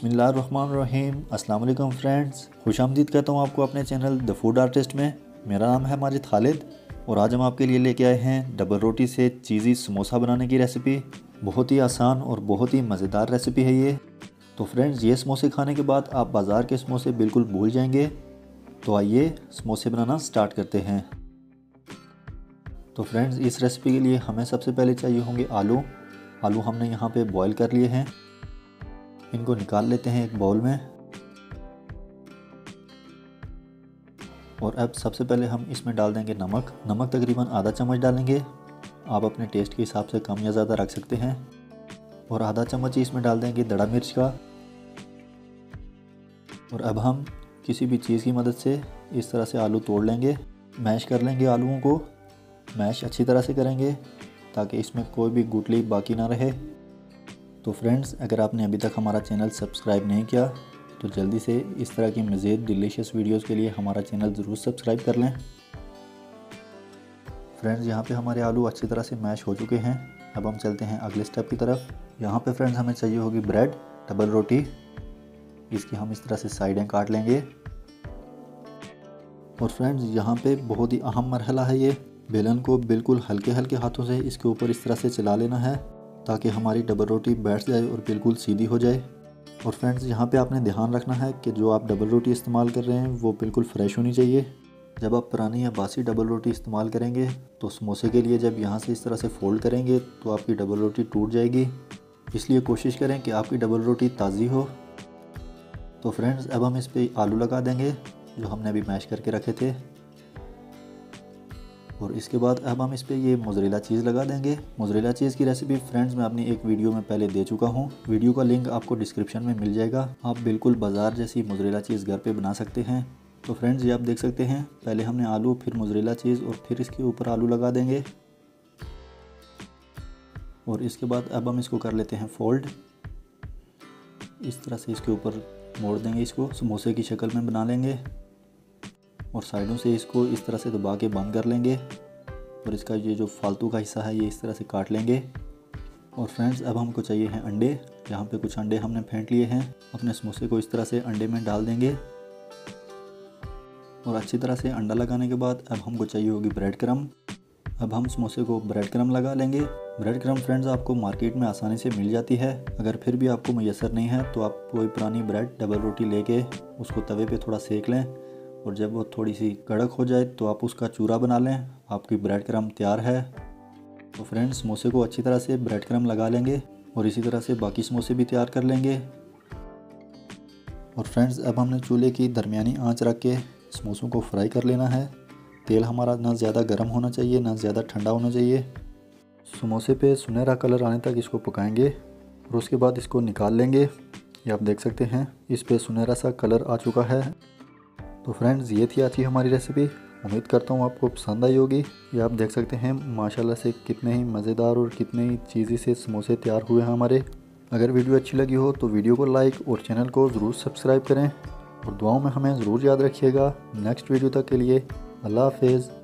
बिस्मिल्लाहिर्रहमानिर्रहीम अस्सलाम वालेकुम फ्रेंड्स, खुशामदीद कहता हूँ आपको अपने चैनल द फूड आर्टिस्ट में। मेरा नाम है माजिद खालिद और आज हम आपके लिए लेके आए हैं डबल रोटी से चीज़ी समोसा बनाने की रेसिपी। बहुत ही आसान और बहुत ही मज़ेदार रेसिपी है ये। तो फ्रेंड्स, ये समोसे खाने के बाद आप बाज़ार के समोसे बिल्कुल भूल जाएंगे। तो आइए समोसे बनाना स्टार्ट करते हैं। तो फ्रेंड्स, इस रेसिपी के लिए हमें सबसे पहले चाहिए होंगे आलू। आलू हमने यहाँ पे बॉईल कर लिए हैं, इनको निकाल लेते हैं एक बाउल में। और अब सबसे पहले हम इसमें डाल देंगे नमक। नमक तकरीबन आधा चम्मच डालेंगे, आप अपने टेस्ट के हिसाब से कम या ज़्यादा रख सकते हैं। और आधा चम्मच इसमें डाल देंगे दड़ा मिर्च का। और अब हम किसी भी चीज़ की मदद से इस तरह से आलू तोड़ लेंगे, मैश कर लेंगे। आलूओं को मैश अच्छी तरह से करेंगे ताकि इसमें कोई भी गुठली बाकी ना रहे। तो फ्रेंड्स, अगर आपने अभी तक हमारा चैनल सब्सक्राइब नहीं किया तो जल्दी से इस तरह की मज़ेद डिलीशियस वीडियोस के लिए हमारा चैनल ज़रूर सब्सक्राइब कर लें। फ्रेंड्स, यहाँ पे हमारे आलू अच्छी तरह से मैश हो चुके हैं। अब हम चलते हैं अगले स्टेप की तरफ। यहाँ पे फ्रेंड्स हमें चाहिए होगी ब्रेड, डबल रोटी। इसकी हम इस तरह से साइडें काट लेंगे। और फ्रेंड्स, यहाँ पर बहुत ही अहम मरहला है ये। बेलन को बिल्कुल हल्के हल्के हाथों से इसके ऊपर इस तरह से चला लेना है ताकि हमारी डबल रोटी बैठ जाए और बिल्कुल सीधी हो जाए। और फ्रेंड्स, यहाँ पे आपने ध्यान रखना है कि जो आप डबल रोटी इस्तेमाल कर रहे हैं वो बिल्कुल फ्रेश होनी चाहिए। जब आप पुरानी या बासी डबल रोटी इस्तेमाल करेंगे तो समोसे के लिए जब यहाँ से इस तरह से फ़ोल्ड करेंगे तो आपकी डबल रोटी टूट जाएगी। इसलिए कोशिश करें कि आपकी डबल रोटी ताज़ी हो। तो फ्रेंड्स, अब हम इस पर आलू लगा देंगे जो हमने अभी मैश करके रखे थे। और इसके बाद अब हम इस पर ये मोज़रेला चीज़ लगा देंगे। मोज़रेला चीज़ की रेसिपी फ्रेंड्स मैं अपनी एक वीडियो में पहले दे चुका हूँ। वीडियो का लिंक आपको डिस्क्रिप्शन में मिल जाएगा। आप बिल्कुल बाजार जैसी मोज़रेला चीज़ घर पे बना सकते हैं। तो फ्रेंड्स, ये आप देख सकते हैं, पहले हमने आलू, फिर मोज़रेला चीज़ और फिर इसके ऊपर आलू लगा देंगे। और इसके बाद अब हम इसको कर लेते हैं फोल्ड। इस तरह से इसके ऊपर मोड़ देंगे, इसको समोसे की शक्ल में बना लेंगे। और साइडों से इसको इस तरह से दबा के बंद कर लेंगे। और इसका ये जो फालतू का हिस्सा है ये इस तरह से काट लेंगे। और फ्रेंड्स, अब हमको चाहिए हैं अंडे। यहाँ पे कुछ अंडे हमने फेंट लिए हैं। अपने समोसे को इस तरह से अंडे में डाल देंगे। और अच्छी तरह से अंडा लगाने के बाद अब हमको चाहिए होगी ब्रेड क्रम्ब। अब हम समोसे को ब्रेड क्रम्ब लगा लेंगे। ब्रेड क्रम्ब फ्रेंड्स आपको मार्केट में आसानी से मिल जाती है। अगर फिर भी आपको मुयसर नहीं है तो आप कोई पुरानी ब्रेड डबल रोटी लेके उसको तवे पर थोड़ा सेक लें। और जब वो थोड़ी सी कड़क हो जाए तो आप उसका चूरा बना लें। आपकी ब्रेड क्रम्ब तैयार है। तो फ्रेंड्स, समोसे को अच्छी तरह से ब्रेड क्रम्ब लगा लेंगे और इसी तरह से बाकी समोसे भी तैयार कर लेंगे। और फ्रेंड्स, अब हमने चूल्हे की दरमियानी आंच रख के समोसों को फ्राई कर लेना है। तेल हमारा ना ज़्यादा गर्म होना चाहिए ना ज़्यादा ठंडा होना चाहिए। समोसे पे सुनहरा कलर आने तक इसको पकाएंगे और उसके बाद इसको निकाल लेंगे। ये आप देख सकते हैं, इस पर सुनहरा सा कलर आ चुका है। तो फ्रेंड्स, ये थी आज की हमारी रेसिपी। उम्मीद करता हूँ आपको पसंद आई होगी। ये आप देख सकते हैं माशाल्लाह से कितने ही मज़ेदार और कितने ही चीज़ी से समोसे तैयार हुए हैं हमारे। अगर वीडियो अच्छी लगी हो तो वीडियो को लाइक और चैनल को ज़रूर सब्सक्राइब करें। और दुआओं में हमें ज़रूर याद रखिएगा। नेक्स्ट वीडियो तक के लिए अल्लाह हाफिज़।